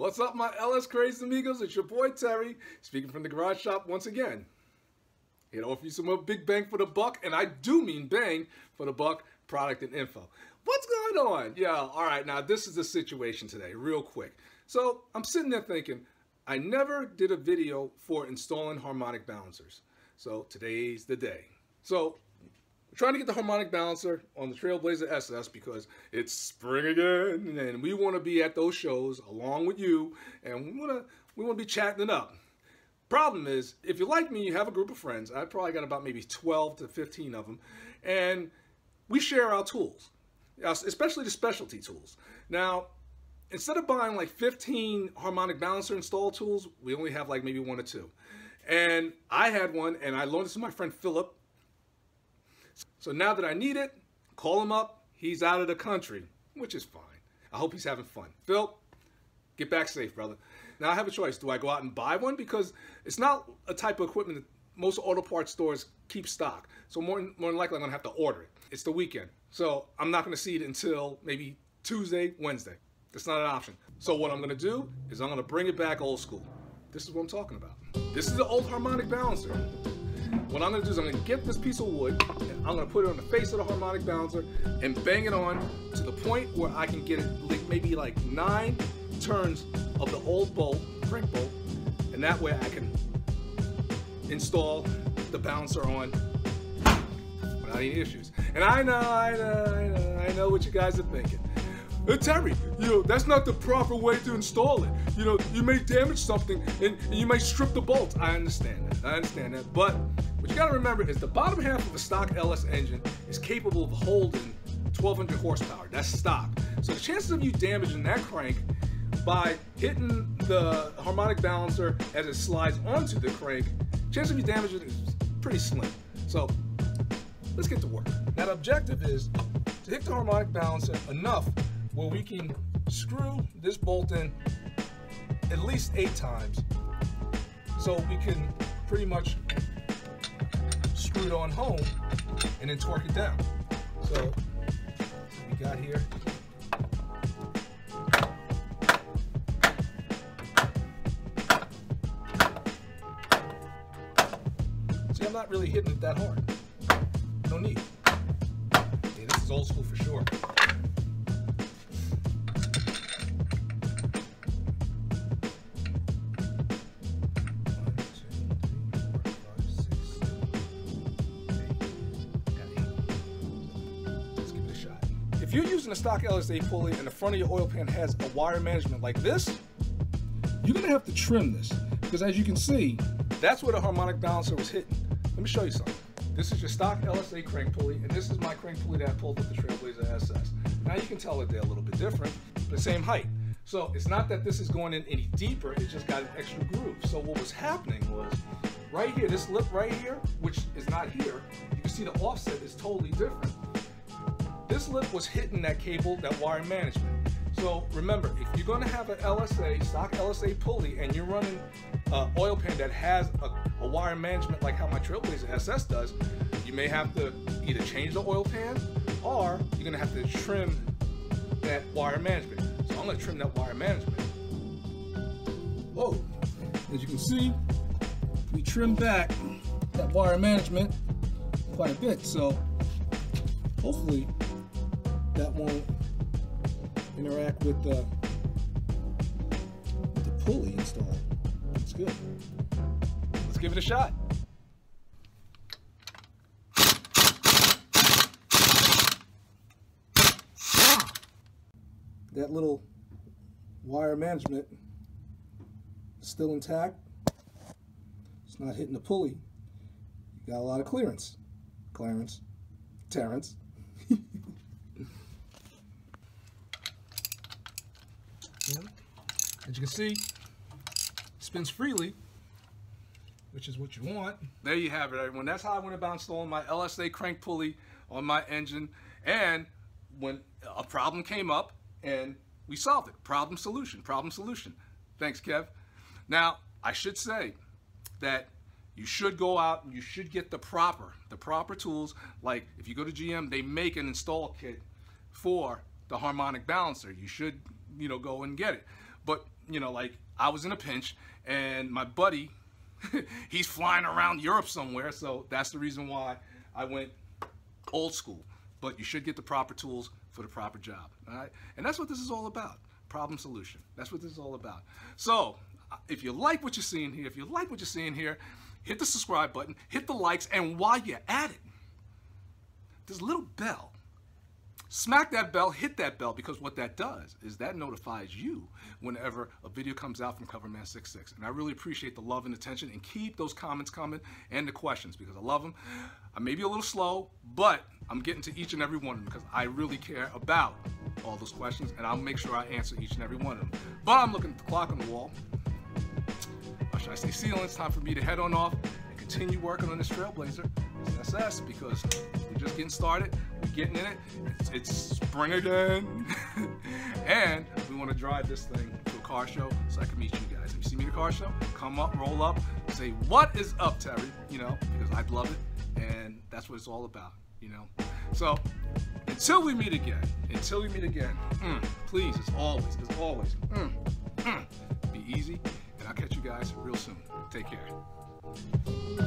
What's up, my LS crazy amigos? It's your boy Terry speaking from the garage shop once again. It offers you some more big bang for the buck, and I do mean bang for the buck product and info. What's going on? Yeah, all right, now this is the situation today, real quick. So I'm sitting there thinking, I never did a video for installing harmonic balancers. So today's the day. So we're trying to get the harmonic balancer on the Trailblazer SS because it's spring again, and we want to be at those shows along with you, and we want to be chatting it up. Problem is, if you're like me, you have a group of friends. I've probably got about maybe 12 to 15 of them, and we share our tools, especially the specialty tools. Now, instead of buying like 15 harmonic balancer install tools, we only have like maybe one or two. And I had one, and I loaned it to my friend Philip. So now that I need it, call him up. He's out of the country, which is fine. I hope he's having fun. Phil, get back safe, brother. Now I have a choice. Do I go out and buy one? Because it's not a type of equipment that most auto parts stores keep stock. So more than likely I'm gonna have to order it. It's the weekend. So I'm not gonna see it until maybe Tuesday, Wednesday. That's not an option. So what I'm gonna do is I'm gonna bring it back old school. This is what I'm talking about. This is the old harmonic balancer. What I'm gonna do is I'm gonna get this piece of wood and I'm gonna put it on the face of the harmonic balancer and bang it on to the point where I can get it maybe like 9 turns of the old bolt, crank bolt, and that way I can install the balancer on without any issues. And I know what you guys are thinking. Hey, Terry, you know, that's not the proper way to install it. You know, you may damage something and you may strip the bolts. I understand that. But what you gotta remember is the bottom half of a stock LS engine is capable of holding 1200 horsepower. That's stock. So the chances of you damaging that crank by hitting the harmonic balancer as it slides onto the crank, chance of you damaging it is pretty slim. So let's get to work. Now the objective is to hit the harmonic balancer enough where we can screw this bolt in at least 8 times, so we can pretty much screw it on home and then torque it down. So what we got here. I'm not really hitting it that hard. No need. Yeah, this is old school for sure. Let's give it a shot. If you're using a stock LSA pulley and the front of your oil pan has a wire management like this, you're gonna have to trim this, because as you can see, that's where the harmonic balancer was hitting. Let me show you something. This is your stock LSA crank pulley, and this is my crank pulley that I pulled with the Trailblazer SS. Now you can tell that they're a little bit different, the same height. So it's not that this is going in any deeper, it's just got an extra groove. So what was happening was, right here, this lip right here, which is not here, you can see the offset is totally different. This lip was hitting that cable, that wire management. So remember, if you're gonna have an LSA, stock LSA pulley, and you're running oil pan that has a wire management like how my Trailblazer SS does, you may have to either change the oil pan or you're gonna have to trim that wire management. So I'm gonna trim that wire management. Whoa, as you can see, we trimmed back that wire management quite a bit, so hopefully that won't interact with the pulley install. It's good. Let's give it a shot. That little wire management is still intact. It's not hitting the pulley. You got a lot of clearance. Clarence. Terrence. As you can see, spins freely, which is what you want. There you have it, everyone. That's how I went about installing my LSA crank pulley on my engine, and when a problem came up, and we solved it. Problem, solution, problem, solution. Thanks, Kev. Now, I should say that you should go out and you should get the proper tools. Like, if you go to GM, they make an install kit for the harmonic balancer. You should, you know, go and get it. But you know, like I was in a pinch and my buddy, he's flying around Europe somewhere. So that's the reason why I went old school. But you should get the proper tools for the proper job. All right. And that's what this is all about. Problem solution. That's what this is all about. So if you like what you're seeing here, hit the subscribe button, hit the likes, and while you're at it, this little bell, smack that bell, hit that bell, because what that does is that notifies you whenever a video comes out from CoverMan66. And I really appreciate the love and attention, and keep those comments coming and the questions, because I love them. I may be a little slow, but I'm getting to each and every one of them because I really care about all those questions, and I'll make sure I answer each and every one of them. But I'm looking at the clock on the wall. I say ceiling, it's time for me to head on off and continue working on this Trailblazer SS, because we're just getting started, we're getting in it, it's spring again, and we want to drive this thing to a car show so I can meet you guys. If you see me at a car show, come up, roll up, say what is up, Terry, you know, because I'd love it, and that's what it's all about, you know. So until we meet again, please, as always, be easy. I'll catch you guys real soon. Take care.